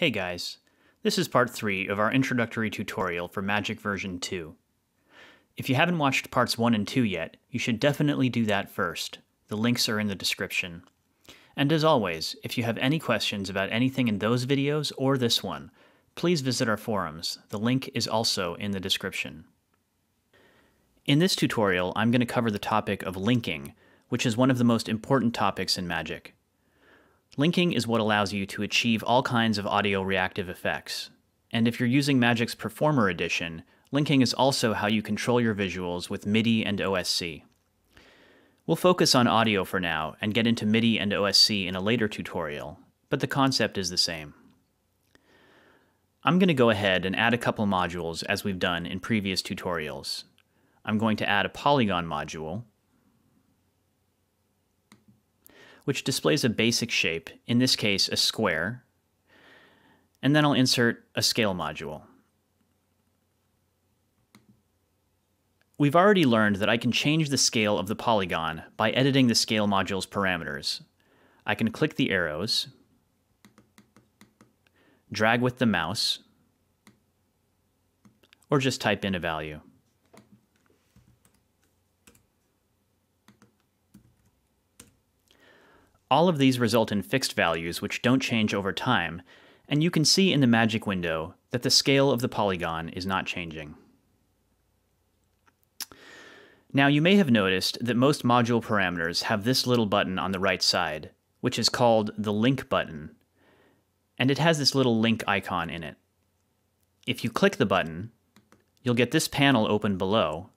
Hey guys, this is part 3 of our introductory tutorial for Magic version 2. If you haven't watched parts 1 and 2 yet, you should definitely do that first. The links are in the description. And as always, if you have any questions about anything in those videos or this one, please visit our forums. The link is also in the description. In this tutorial, I'm going to cover the topic of linking, which is one of the most important topics in Magic. Linking is what allows you to achieve all kinds of audio reactive effects. And if you're using Magic's Performer Edition, linking is also how you control your visuals with MIDI and OSC. We'll focus on audio for now and get into MIDI and OSC in a later tutorial, but the concept is the same. I'm going to go ahead and add a couple modules as we've done in previous tutorials. I'm going to add a polygon module, which displays a basic shape, in this case a square, and then I'll insert a scale module. We've already learned that I can change the scale of the polygon by editing the scale module's parameters. I can click the arrows, drag with the mouse, or just type in a value. All of these result in fixed values which don't change over time, and you can see in the Magic window that the scale of the polygon is not changing. Now you may have noticed that most module parameters have this little button on the right side, which is called the link button, and it has this little link icon in it. If you click the button, you'll get this panel open below,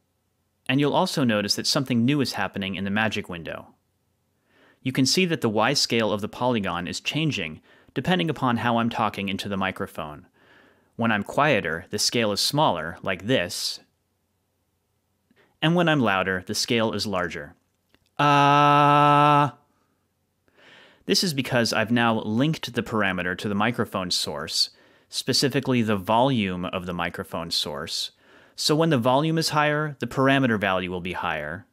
and you'll also notice that something new is happening in the Magic window. You can see that the Y scale of the polygon is changing depending upon how I'm talking into the microphone. When I'm quieter, the scale is smaller, like this, and when I'm louder, the scale is larger. This is because I've now linked the parameter to the microphone source, specifically the volume of the microphone source. So when the volume is higher, the parameter value will be higher.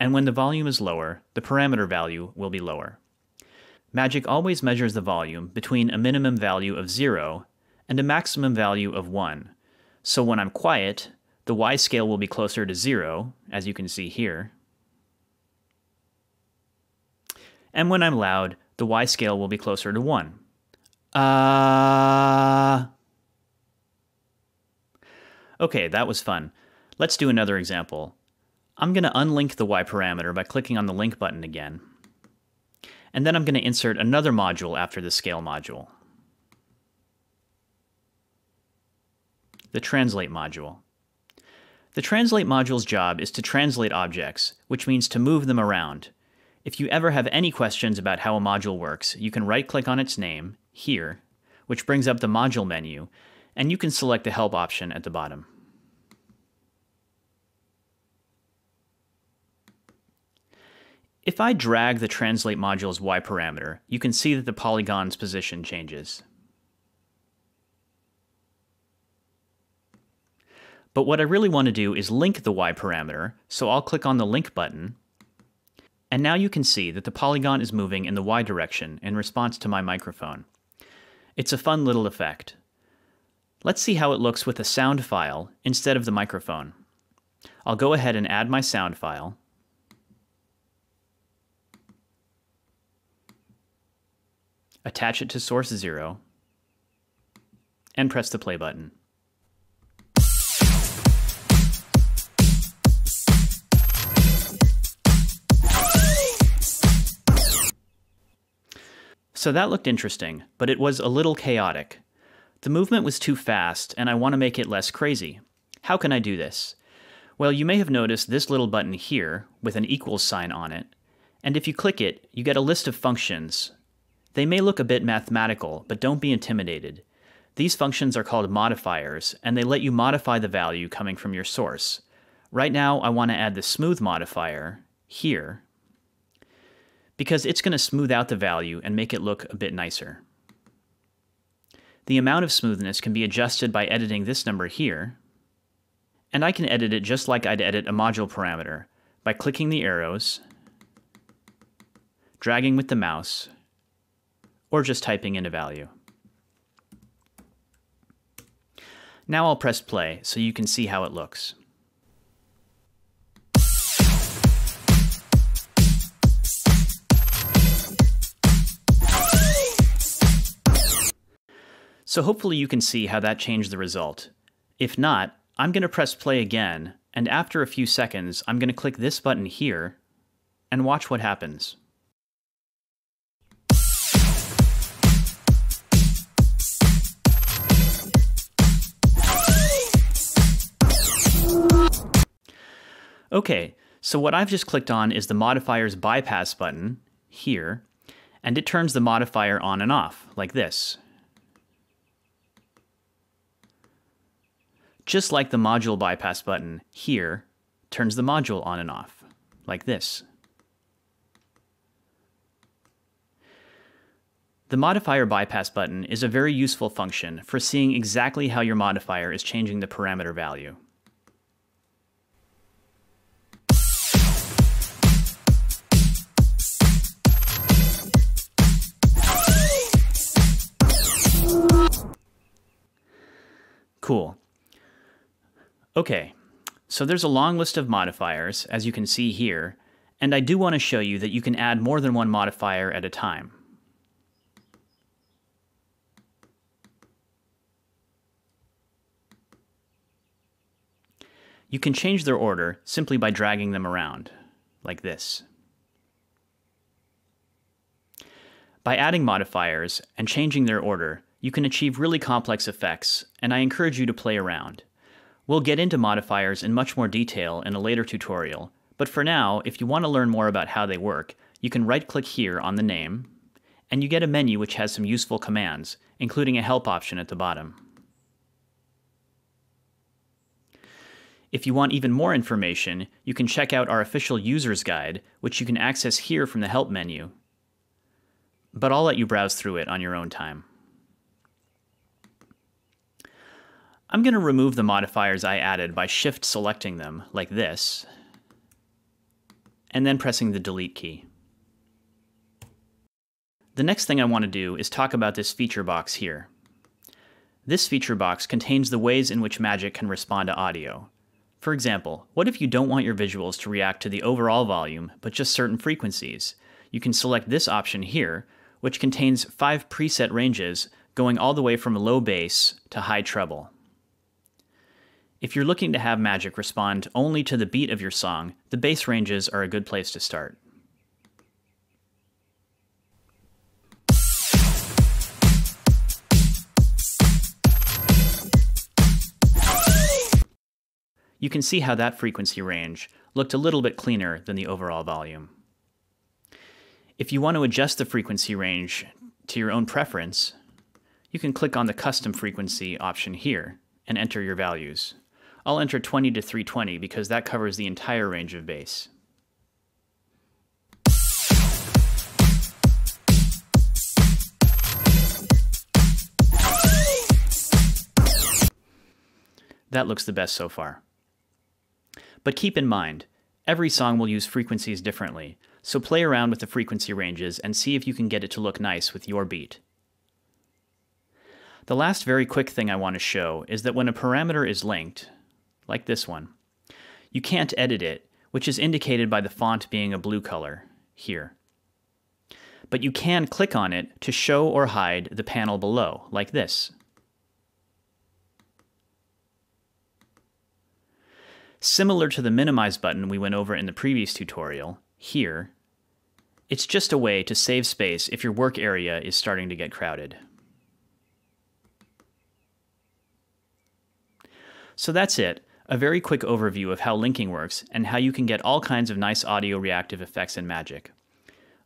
And when the volume is lower, the parameter value will be lower. Magic always measures the volume between a minimum value of 0 and a maximum value of 1. So when I'm quiet, the Y scale will be closer to 0, as you can see here. And when I'm loud, the Y scale will be closer to 1. Okay, that was fun. Let's do another example. I'm going to unlink the Y parameter by clicking on the link button again. And then I'm going to insert another module after the scale module, the translate module. The translate module's job is to translate objects, which means to move them around. If you ever have any questions about how a module works, you can right-click on its name here, which brings up the module menu, and you can select the help option at the bottom. If I drag the translate module's Y parameter, you can see that the polygon's position changes. But what I really want to do is link the Y parameter, so I'll click on the link button, and now you can see that the polygon is moving in the Y direction in response to my microphone. It's a fun little effect. Let's see how it looks with a sound file instead of the microphone. I'll go ahead and add my sound file. Attach it to source 0, and press the play button. So that looked interesting, but it was a little chaotic. The movement was too fast, and I want to make it less crazy. How can I do this? Well, you may have noticed this little button here with an equals sign on it, and if you click it, you get a list of functions. They may look a bit mathematical, but don't be intimidated. These functions are called modifiers, and they let you modify the value coming from your source. Right now, I want to add the smooth modifier here, because it's going to smooth out the value and make it look a bit nicer. The amount of smoothness can be adjusted by editing this number here, and I can edit it just like I'd edit a module parameter, by clicking the arrows, dragging with the mouse, or just typing in a value. Now I'll press play so you can see how it looks. So hopefully you can see how that changed the result. If not, I'm going to press play again, and after a few seconds, I'm going to click this button here and watch what happens. Okay, so what I've just clicked on is the modifier's bypass button here, and it turns the modifier on and off like this. Just like the module bypass button here turns the module on and off like this. The modifier bypass button is a very useful function for seeing exactly how your modifier is changing the parameter value. Cool. Okay, so there's a long list of modifiers, as you can see here, and I do want to show you that you can add more than one modifier at a time. You can change their order simply by dragging them around, like this. By adding modifiers and changing their order, you can achieve really complex effects, and I encourage you to play around. We'll get into modifiers in much more detail in a later tutorial, but for now, if you want to learn more about how they work, you can right-click here on the name, and you get a menu which has some useful commands, including a help option at the bottom. If you want even more information, you can check out our official user's guide, which you can access here from the help menu, but I'll let you browse through it on your own time. I'm going to remove the modifiers I added by shift selecting them, like this, and then pressing the delete key. The next thing I want to do is talk about this feature box here. This feature box contains the ways in which Magic can respond to audio. For example, what if you don't want your visuals to react to the overall volume, but just certain frequencies? You can select this option here, which contains 5 preset ranges going all the way from low bass to high treble. If you're looking to have Magic respond only to the beat of your song, the bass ranges are a good place to start. You can see how that frequency range looked a little bit cleaner than the overall volume. If you want to adjust the frequency range to your own preference, you can click on the custom frequency option here and enter your values. I'll enter 20 to 320 because that covers the entire range of bass. That looks the best so far. But keep in mind, every song will use frequencies differently, so play around with the frequency ranges and see if you can get it to look nice with your beat. The last very quick thing I want to show is that when a parameter is linked, like this one, you can't edit it, which is indicated by the font being a blue color here. But you can click on it to show or hide the panel below, like this. Similar to the minimize button we went over in the previous tutorial, here, it's just a way to save space if your work area is starting to get crowded. So that's it, a very quick overview of how linking works and how you can get all kinds of nice audio reactive effects in Magic.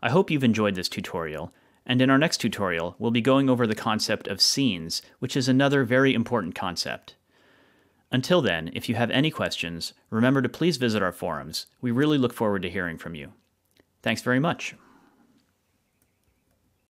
I hope you've enjoyed this tutorial, and in our next tutorial, we'll be going over the concept of scenes, which is another very important concept. Until then, if you have any questions, remember to please visit our forums. We really look forward to hearing from you. Thanks very much.